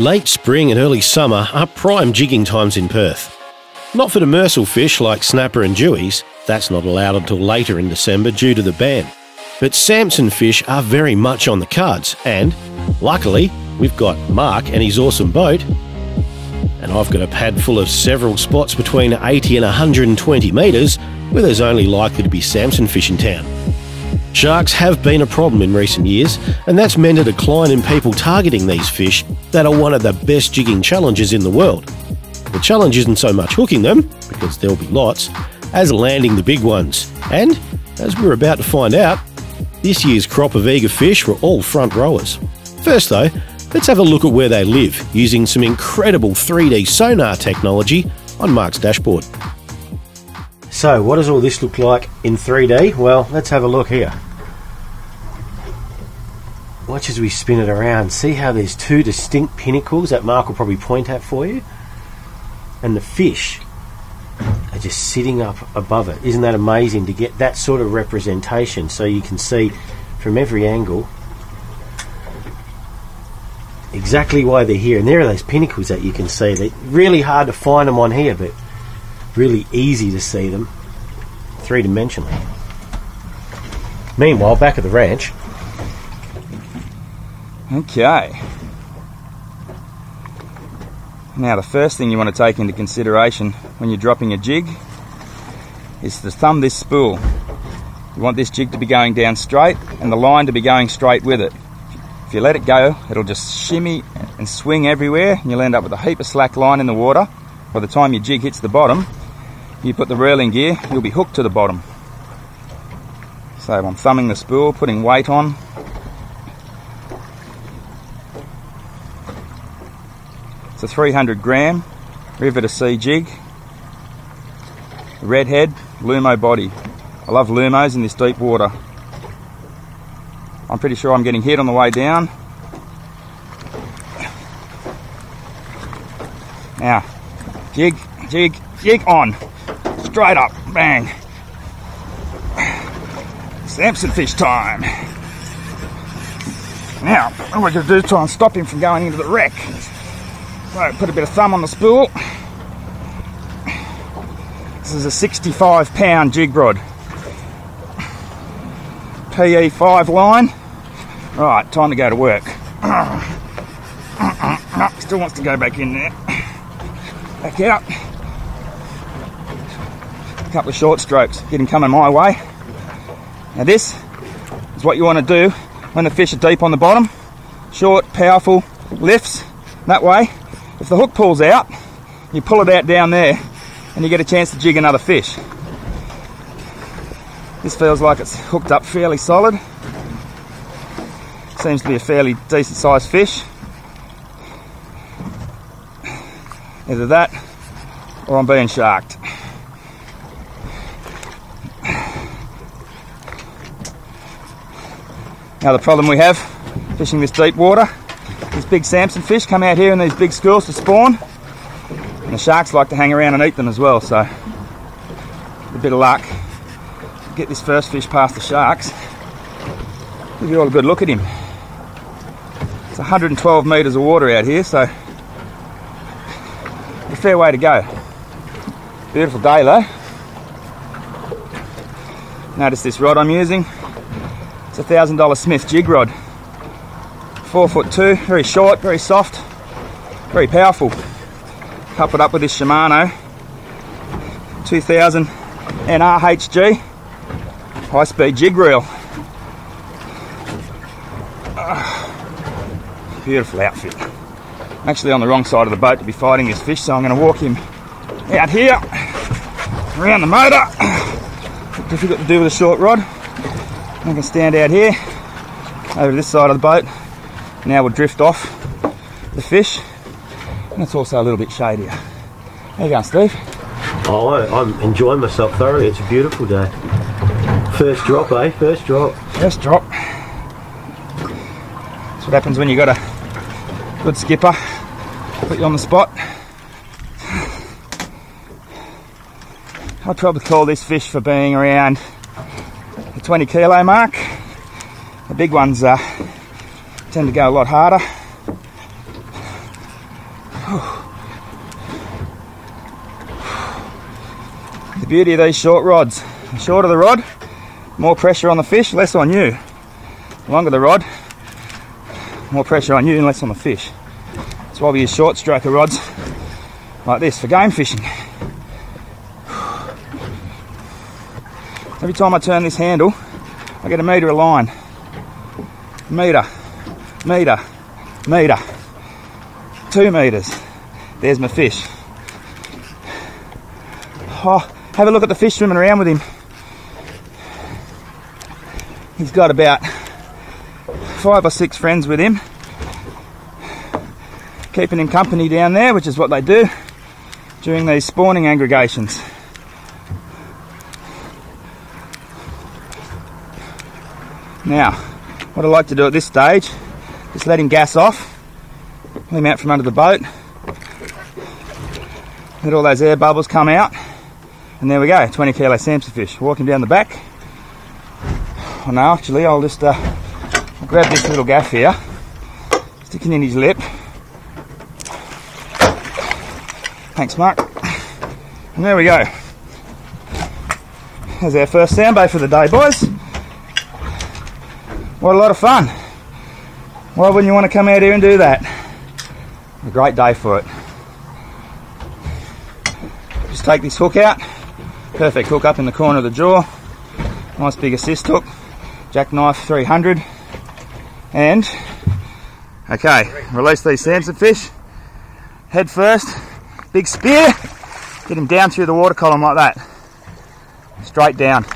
Late spring and early summer are prime jigging times in Perth. Not for demersal fish like snapper and jewies, that's not allowed until later in December due to the ban. But Samsonfish are very much on the cards and, luckily, we've got Mark and his awesome boat, and I've got a pad full of several spots between 80 and 120 metres where there's only likely to be Samsonfish in town. Sharks have been a problem in recent years, and that's meant a decline in people targeting these fish that are one of the best jigging challenges in the world. The challenge isn't so much hooking them, because there'll be lots, as landing the big ones. And, as we're about to find out, this year's crop of eager fish were all front rowers. First though, let's have a look at where they live, using some incredible 3D sonar technology on Mark's dashboard. So, what does all this look like in 3D? Well, let's have a look here. Watch as we spin it around. See how there's two distinct pinnacles that Mark will probably point at for you? And the fish are just sitting up above it. Isn't that amazing to get that sort of representation? So you can see from every angle exactly why they're here. And there are those pinnacles that you can see. They're really hard to find them on here, but really easy to see them three-dimensionally. Meanwhile, back at the ranch. Okay. Now, the first thing you want to take into consideration when you're dropping a jig is to thumb this spool. You want this jig to be going down straight and the line to be going straight with it. If you let it go, it'll just shimmy and swing everywhere and you'll end up with a heap of slack line in the water. By the time your jig hits the bottom, you put the reel in gear, you'll be hooked to the bottom. So I'm thumbing the spool, putting weight on. It's a 300 gram river to sea jig. Redhead, Lumo body. I love Lumos in this deep water. I'm pretty sure I'm getting hit on the way down. Now, jig, jig, jig on. Straight up, bang. Samsonfish time. Now, all we're going to do is try and stop him from going into the wreck. So, put a bit of thumb on the spool. This is a 65 pound jig rod. PE5 line. Right, time to go to work. No, still wants to go back in there. Back out. A couple of short strokes, get him coming my way. Now this is what you want to do when the fish are deep on the bottom. Short, powerful lifts. That way, if the hook pulls out, you pull it out down there and you get a chance to jig another fish. This feels like it's hooked up fairly solid. Seems to be a fairly decent sized fish. Either that, or I'm being sharked. Now the problem we have fishing this deep water, these big Samsonfish come out here in these big schools to spawn, and the sharks like to hang around and eat them as well, so a bit of luck. Get this first fish past the sharks. Give you all a good look at him. It's 112 metres of water out here, so a fair way to go. Beautiful day though. Notice this rod I'm using. It's a $1,000 Smith jig rod. 4'2", very short, very soft, very powerful. Coupled up with this Shimano 2000 NRHG high speed jig reel. Beautiful outfit. I'm actually on the wrong side of the boat to be fighting this fish, so I'm going to walk him out here, around the motor. Difficult to do with a short rod. I can stand out here, over to this side of the boat. Now we'll drift off the fish, and it's also a little bit shadier. How you going, Steve? Oh, I'm enjoying myself thoroughly. It's a beautiful day. First drop, eh? First drop. First drop. That's what happens when you got a good skipper, put you on the spot. I'd probably call this fish for being around the 20 kilo mark. The big ones tend to go a lot harder. beauty of these short rods. The shorter the rod, more pressure on the fish, less on you. The longer the rod, more pressure on you and less on the fish. That's why we use short stroker rods like this for game fishing. Every time I turn this handle, I get a metre of line. Metre, metre, metre, 2 metres. There's my fish. Oh, have a look at the fish swimming around with him. He's got about 5 or 6 friends with him, keeping him company down there, which is what they do during these spawning aggregations. Now, what I like to do at this stage is let him gas off, let him out from under the boat, let all those air bubbles come out, and there we go, 20 kilo Samsonfish. Walk him down the back. Oh no, actually I'll just grab this little gaff here, stick it in his lip. Thanks Mark. And there we go. There's our first soundbait for the day, boys. What a lot of fun. Why wouldn't you want to come out here and do that? A great day for it. Just take this hook out. Perfect hook up in the corner of the jaw. Nice big assist hook. Jackknife 300. And, okay, release these Samsonfish. Head first. Big spear. Get him down through the water column like that. Straight down.